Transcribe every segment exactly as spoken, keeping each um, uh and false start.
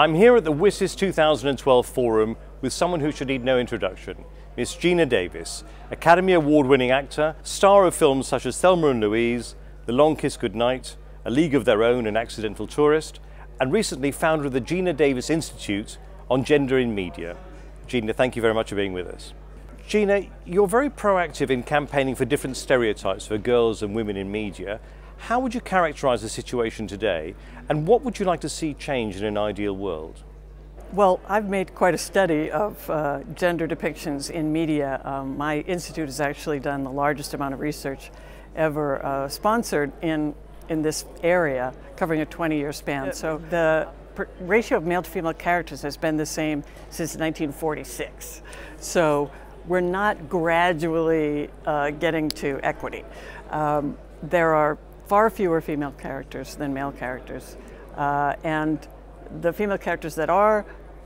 I'm here at the W I S I S two thousand twelve Forum with someone who should need no introduction, Miss Geena Davis, Academy Award-winning actor, star of films such as Thelma and Louise, The Long Kiss Goodnight, A League of Their Own and Accidental Tourist, and recently founder of the Geena Davis Institute on Gender in Media. Geena, thank you very much for being with us. Geena, you're very proactive in campaigning for different stereotypes for girls and women in media. How would you characterize the situation today, and what would you like to see change in an ideal world? Well, I've made quite a study of uh, gender depictions in media. Um, my institute has actually done the largest amount of research ever uh, sponsored in, in this area, covering a twenty year span. So the ratio of male to female characters has been the same since nineteen forty-six. So we're not gradually uh, getting to equity. Um, there are far fewer female characters than male characters. Uh, and the female characters that are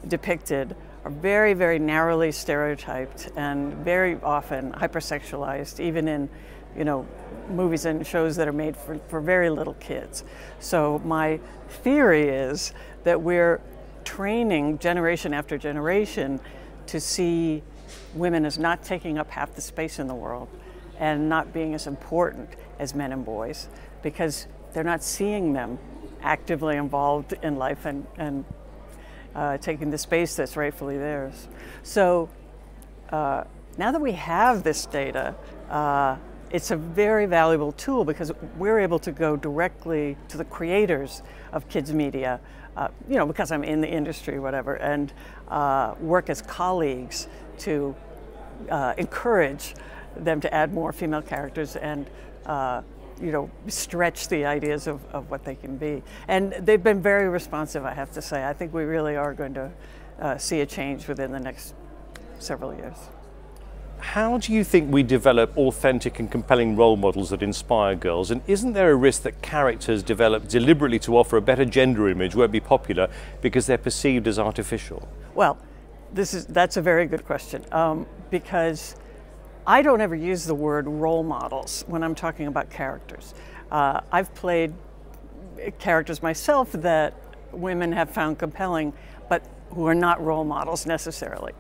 depicted are very, very narrowly stereotyped and very often hypersexualized, even in, you know, movies and shows that are made for, for very little kids. So my theory is that we're training generation after generation to see women as not taking up half the space in the world and not being as important as men and boys, because they're not seeing them actively involved in life and, and uh, taking the space that's rightfully theirs. So uh, now that we have this data, uh, it's a very valuable tool because we're able to go directly to the creators of kids' media, uh, you know, because I'm in the industry, whatever, and uh, work as colleagues to uh, encourage them to add more female characters and Uh, you know, stretch the ideas of, of what they can be. And they've been very responsive, I have to say. I think we really are going to uh, see a change within the next several years. How do you think we develop authentic and compelling role models that inspire girls? And isn't there a risk that characters develop deliberately to offer a better gender image won't be popular because they're perceived as artificial? Well, this is, that's a very good question, um, because I don't ever use the word role models when I'm talking about characters. Uh, I've played characters myself that women have found compelling, but who are not role models necessarily.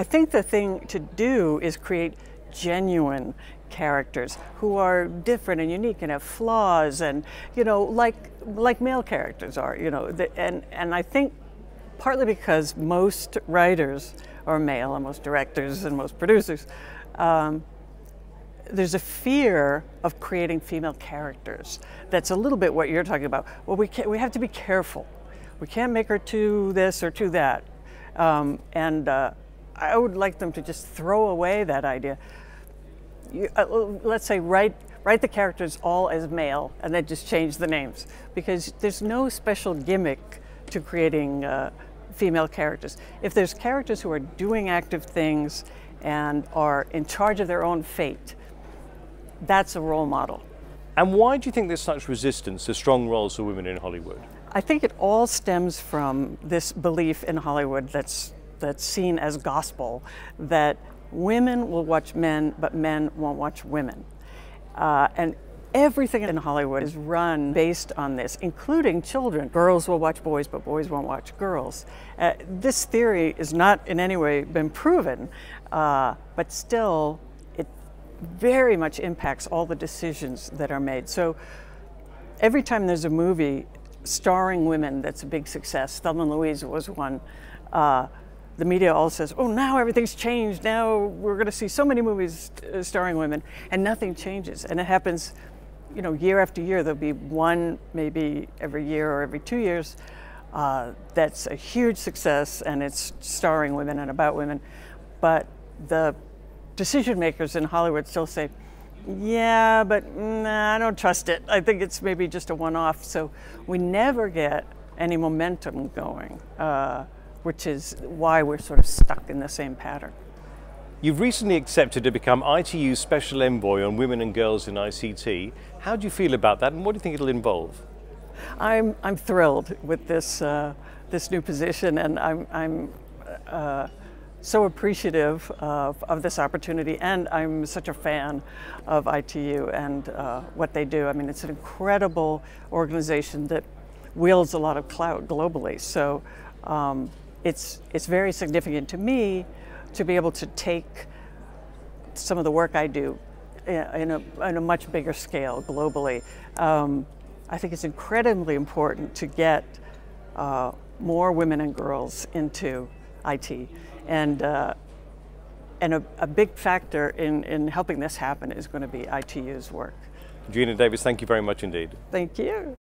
I think the thing to do is create genuine characters who are different and unique and have flaws, and you know, like like male characters are. You know, the, and and I think partly because most writers are male, and most directors and most producers. Um, there's a fear of creating female characters. That's a little bit what you're talking about. Well, we can't, we have to be careful. We can't make her too this or too that. Um, and uh, I would like them to just throw away that idea. You, uh, let's say write, write the characters all as male and then just change the names, because there's no special gimmick to creating uh, female characters. If there's characters who are doing active things and are in charge of their own fate, that's a role model. And why do you think there's such resistance to strong roles for women in Hollywood? I think it all stems from this belief in Hollywood that's, that's seen as gospel, that women will watch men, but men won't watch women. Uh, and everything in Hollywood is run based on this, including children. Girls will watch boys, but boys won't watch girls. Uh, this theory is not in any way been proven, uh, but still it very much impacts all the decisions that are made. So every time there's a movie starring women that's a big success, Thelma and Louise was one, uh, the media all says, oh, now everything's changed. Now we're going to see so many movies starring women, and nothing changes. And it happens, you know, year after year. There'll be one maybe every year or every two years uh, that's a huge success, and it's starring women and about women. But the decision makers in Hollywood still say, yeah, but nah, I don't trust it. I think it's maybe just a one-off. So we never get any momentum going, uh, which is why we're sort of stuck in the same pattern. You've recently accepted to become I T U Special Envoy on Women and Girls in I C T. How do you feel about that, and what do you think it'll involve? I'm, I'm thrilled with this, uh, this new position, and I'm, I'm uh, so appreciative of, of this opportunity, and I'm such a fan of I T U and uh, what they do. I mean, it's an incredible organization that wields a lot of clout globally. So um, it's, it's very significant to me to be able to take some of the work I do in a, in a much bigger scale globally. Um, I think it's incredibly important to get uh, more women and girls into I T. And, uh, and a, a big factor in, in helping this happen is going to be I T U's work. Geena Davis, thank you very much indeed. Thank you.